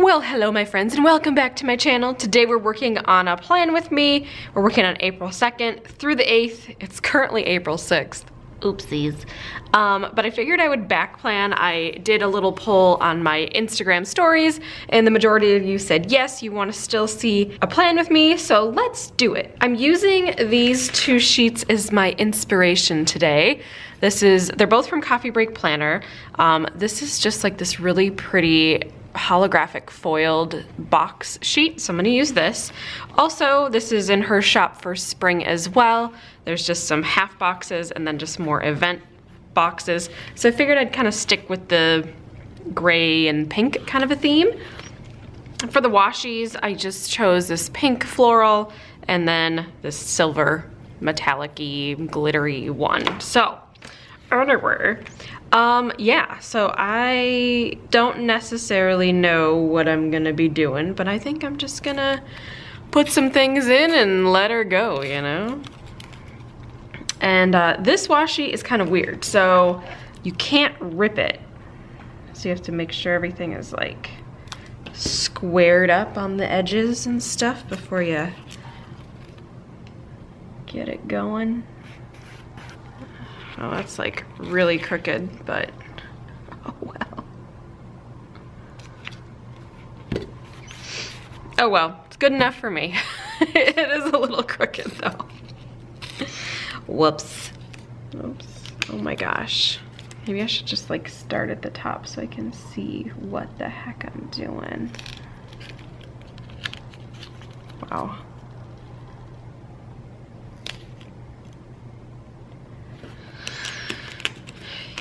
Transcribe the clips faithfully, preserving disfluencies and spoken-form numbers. Well, hello my friends and welcome back to my channel. Today we're working on a plan with me. We're working on April second through the eighth. It's currently April sixth. Oopsies. Um, but I figured I would back plan. I did a little poll on my Instagram stories and the majority of you said yes, you want to still see a plan with me, so let's do it. I'm using these two sheets as my inspiration today. This is, they're both from Coffee Break Planner. Um, this is just like this really pretty holographic foiled box sheet, so I'm gonna use this. Also, this is in her shop for spring as well. There's just some half boxes and then just more event boxes. So I figured I'd kind of stick with the gray and pink kind of a theme. For the washies, I just chose this pink floral and then this silver metallic-y, glittery one. So, underwear. Um, yeah, so I don't necessarily know what I'm gonna be doing, but I think I'm just gonna put some things in and let her go, you know? And uh, this washi is kind of weird, so you can't rip it. So you have to make sure everything is like squared up on the edges and stuff before you get it going. Oh, that's like really crooked, but oh well. Oh well, it's good enough for me. It is a little crooked though. Whoops. Oops. Oh my gosh. Maybe I should just like start at the top so I can see what the heck I'm doing. Wow.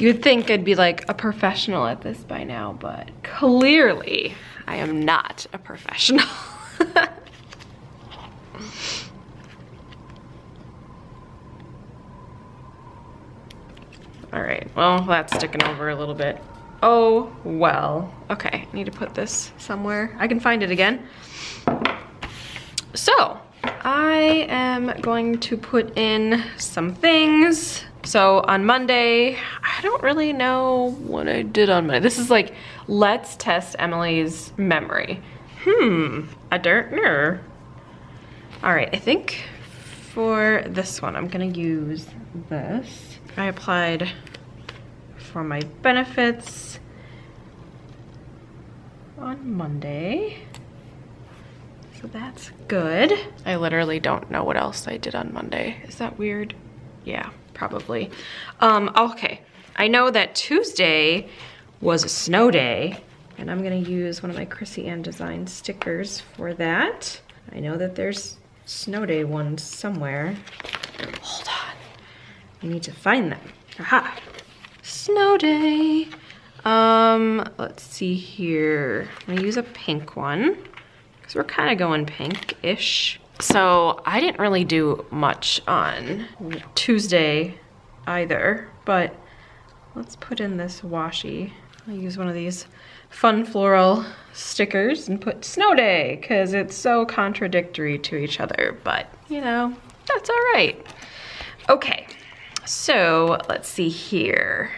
You'd think I'd be like a professional at this by now, but clearly I am not a professional. All right, well, that's sticking over a little bit. Oh, well. Okay, I need to put this somewhere. I can find it again. So, I am going to put in some things. So on Monday, I don't really know what I did on Monday. This is like, let's test Emily's memory. Hmm, I don't know. All right, I think for this one, I'm gonna use this. I applied for my benefits on Monday. So that's good. I literally don't know what else I did on Monday. Is that weird? Yeah. Probably. Um, okay, I know that Tuesday was a snow day, and I'm gonna use one of my Krissyanne Designs stickers for that. I know that there's snow day ones somewhere. Hold on, I need to find them. Aha, snow day. Um, let's see here. I'm gonna use a pink one, because we're kind of going pink-ish. So I didn't really do much on Tuesday either, but let's put in this washi. I'll use one of these fun floral stickers and put snow day, because it's so contradictory to each other, but you know, that's all right. Okay, so let's see here.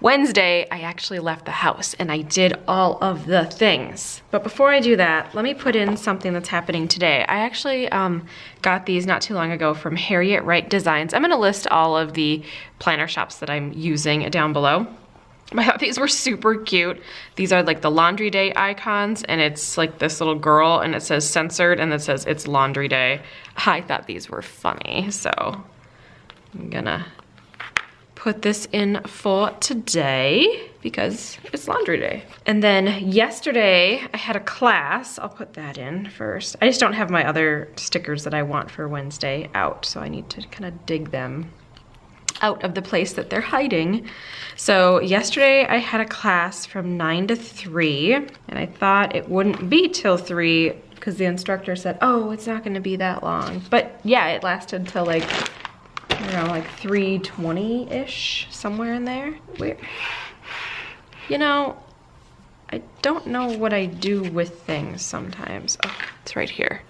Wednesday, I actually left the house and I did all of the things. But before I do that, let me put in something that's happening today. I actually um, got these not too long ago from Harriet Wright Designs. I'm gonna list all of the planner shops that I'm using down below. I thought these were super cute. These are like the laundry day icons, and it's like this little girl and it says censored and it says it's laundry day. I thought these were funny, so I'm gonna put this in for today because it's laundry day. And then yesterday I had a class. I'll put that in first. I just don't have my other stickers that I want for Wednesday out, so I need to kind of dig them out of the place that they're hiding. So yesterday I had a class from nine to three, and I thought it wouldn't be till three because the instructor said, oh, it's not gonna be that long. But yeah, it lasted till like, I don't know, like three twenty-ish, somewhere in there. Weird. You know, I don't know what I do with things sometimes. Oh, it's right here.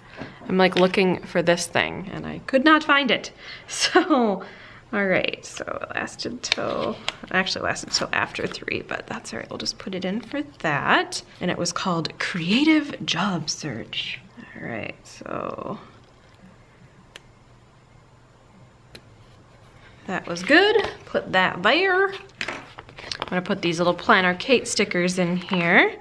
I'm like looking for this thing and I could not find it. So All right, so it lasted till, actually lasted till after three, but that's all right, we'll just put it in for that. And it was called Creative Job Search. All right, so that was good. Put that there. I'm gonna put these little Planner Kate stickers in here.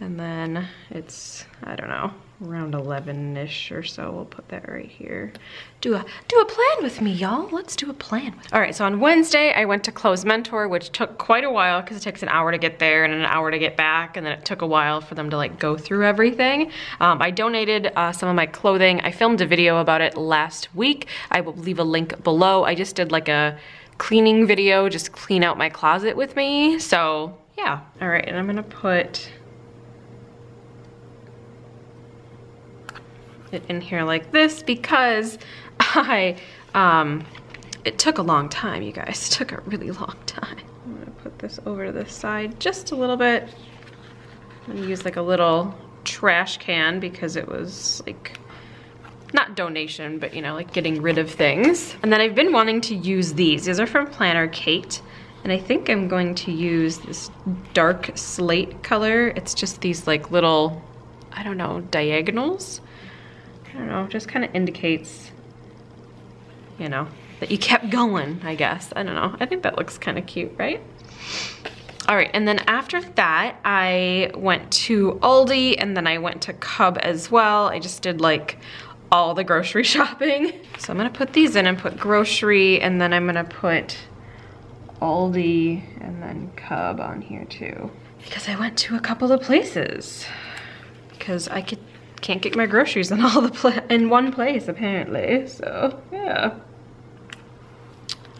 And then it's, I don't know, around eleven-ish or so. We'll put that right here. Do a do a plan with me, y'all. Let's do a plan with me. All right, so on Wednesday, I went to Clothes Mentor, which took quite a while because it takes an hour to get there and an hour to get back, and then it took a while for them to like go through everything. Um, I donated uh, some of my clothing. I filmed a video about it last week. I will leave a link below. I just did like a cleaning video, just clean out my closet with me. So yeah. All right, and I'm gonna put it in here like this because I, um, it took a long time, you guys. It took a really long time. I'm gonna put this over to the side just a little bit. I'm gonna use like a little trash can because it was like, not donation, but you know, like getting rid of things. And then I've been wanting to use these. These are from Planner Kate. And I think I'm going to use this dark slate color. It's just these like little, I don't know, diagonals. I don't know, just kind of indicates, you know, that you kept going, I guess. I don't know. I think that looks kind of cute, right? All right, and then after that, I went to Aldi, and then I went to Cub as well. I just did like all the grocery shopping. So I'm gonna put these in and put grocery, and then I'm gonna put Aldi and then Cub on here too. Because I went to a couple of places. Because I could can't get my groceries in all the pla- in one place apparently, so yeah.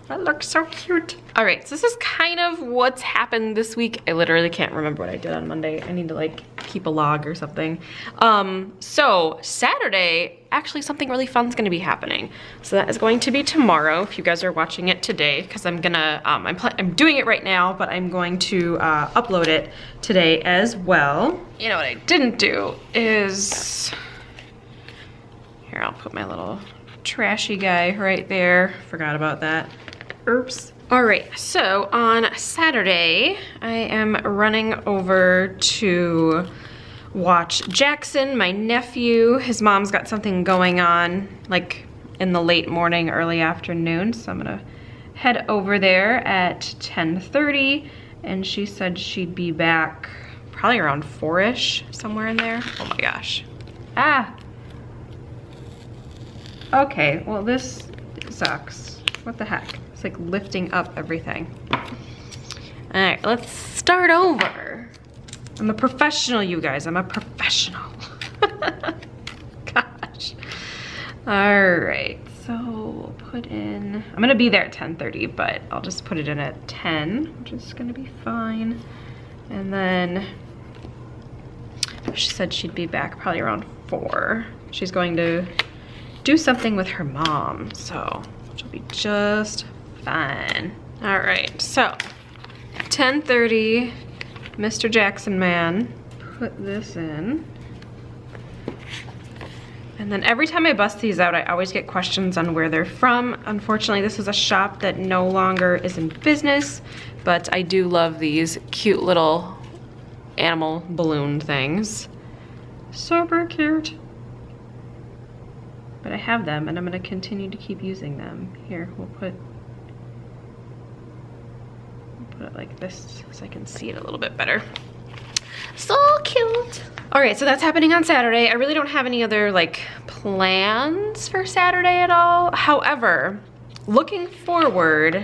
That looks so cute. All right, so this is kind of what's happened this week. I literally can't remember what I did on Monday. I need to like keep a log or something. Um, so Saturday, actually something really fun's gonna be happening. So that is going to be tomorrow if you guys are watching it today, because I'm gonna, um, I'm, I'm doing it right now, but I'm going to uh, upload it today as well. You know what I didn't do is, here, I'll put my little trashy guy right there. Forgot about that. Oops. All right, so on Saturday, I am running over to watch Jackson, my nephew. His mom's got something going on, like in the late morning, early afternoon, so I'm gonna head over there at ten thirty, and she said she'd be back probably around four-ish, somewhere in there. Oh my gosh. Ah! Okay, well this sucks. What the heck? It's like lifting up everything. All right, let's start over. I'm a professional, you guys. I'm a professional. Gosh. All right, so we'll put in, I'm gonna be there at ten thirty, but I'll just put it in at ten, which is gonna be fine. And then she said she'd be back probably around four. She's going to do something with her mom, so she'll be just fine. All right, so ten thirty, Mister Jackson man, put this in. And then every time I bust these out, I always get questions on where they're from. Unfortunately, this is a shop that no longer is in business, but I do love these cute little animal balloon things. Super cute. But I have them, and I'm gonna continue to keep using them. Here, we'll put, we'll put it like this so I can see it a little bit better. So cute. All right, so that's happening on Saturday. I really don't have any other like plans for Saturday at all. However, looking forward,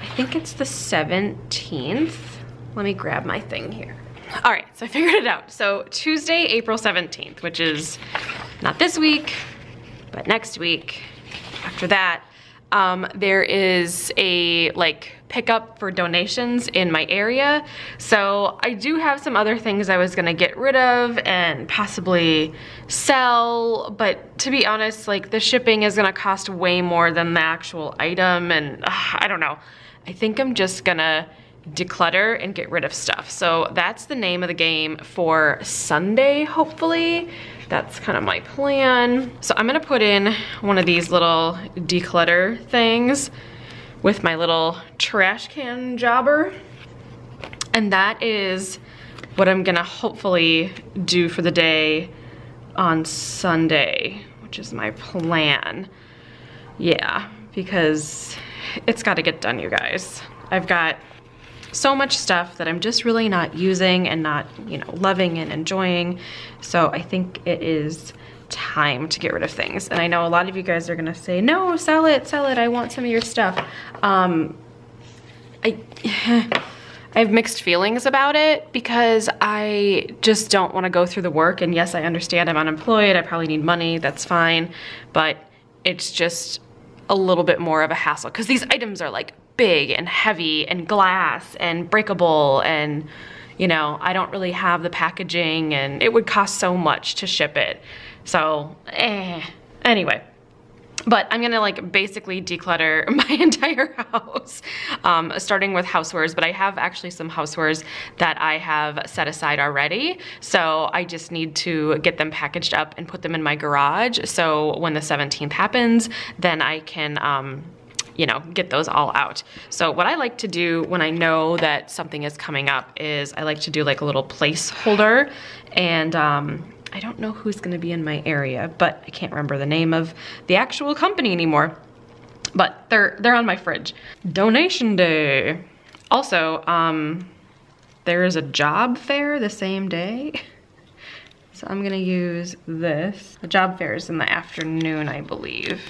I think it's the seventeenth. Let me grab my thing here. All right, so I figured it out. So Tuesday, April seventeenth, which is not this week, but next week, after that, um, there is a like pickup for donations in my area. So I do have some other things I was gonna get rid of and possibly sell, but to be honest, like the shipping is gonna cost way more than the actual item, and uh, I don't know. I think I'm just gonna declutter and get rid of stuff. So that's the name of the game for Sunday, hopefully. That's kind of my plan. So I'm gonna put in one of these little declutter things. with my little trash can jobber. And that is what I'm gonna hopefully do for the day on Sunday, which is my plan. Yeah, because it's gotta get done, you guys. I've got so much stuff that I'm just really not using and not, you know, loving and enjoying. So I think it is time to get rid of things. And I know a lot of you guys are gonna say, no, sell it, sell it, I want some of your stuff. Um, I, I have mixed feelings about it because I just don't wanna go through the work. And yes, I understand I'm unemployed, I probably need money, that's fine. But it's just a little bit more of a hassle because these items are like big and heavy and glass and breakable, and you know, I don't really have the packaging, and it would cost so much to ship it. So eh. Anyway, but I'm gonna like basically declutter my entire house, um, starting with housewares, but I have actually some housewares that I have set aside already. So I just need to get them packaged up and put them in my garage. So when the seventeenth happens, then I can, um, you know, get those all out. So what I like to do when I know that something is coming up is I like to do like a little placeholder, and um, I don't know who's gonna be in my area, but I can't remember the name of the actual company anymore, but they're, they're on my fridge. Donation day. Also, um, there is a job fair the same day. So I'm gonna use this. The job fair is in the afternoon, I believe.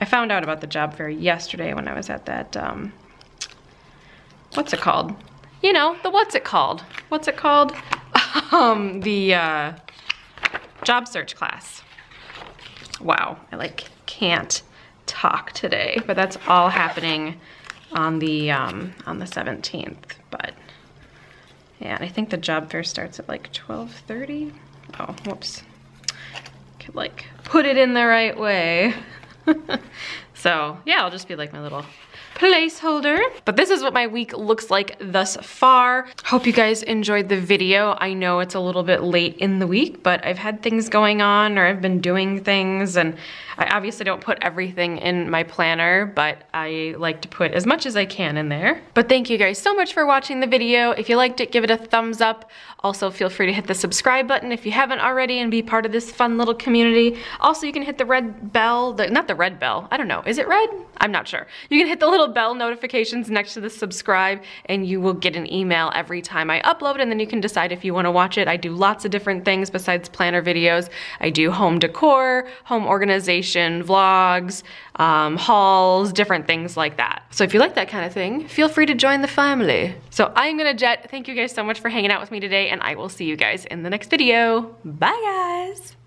I found out about the job fair yesterday when I was at that, um, what's it called? You know, the what's it called? What's it called? Um, the uh, job search class. Wow, I like can't talk today, but that's all happening on the, um, on the seventeenth, but yeah, and I think the job fair starts at like twelve thirty. Oh, whoops. Could like put it in the right way. So yeah, I'll just be like my little placeholder. But this is what my week looks like thus far. Hope you guys enjoyed the video. I know it's a little bit late in the week, but I've had things going on, or I've been doing things, and I obviously don't put everything in my planner, but I like to put as much as I can in there. But thank you guys so much for watching the video. If you liked it, give it a thumbs up. Also feel free to hit the subscribe button if you haven't already and be part of this fun little community. Also, you can hit the red bell, the, not the red bell, I don't know, is it red? I'm not sure. You can hit the little bell notifications next to the subscribe, and you will get an email every time I upload, and then you can decide if you want to watch it. I do lots of different things besides planner videos. I do home decor, home organization, vlogs, um, hauls, different things like that. So if you like that kind of thing, feel free to join the family. So I'm gonna jet. Thank you guys so much for hanging out with me today, and I will see you guys in the next video. Bye guys.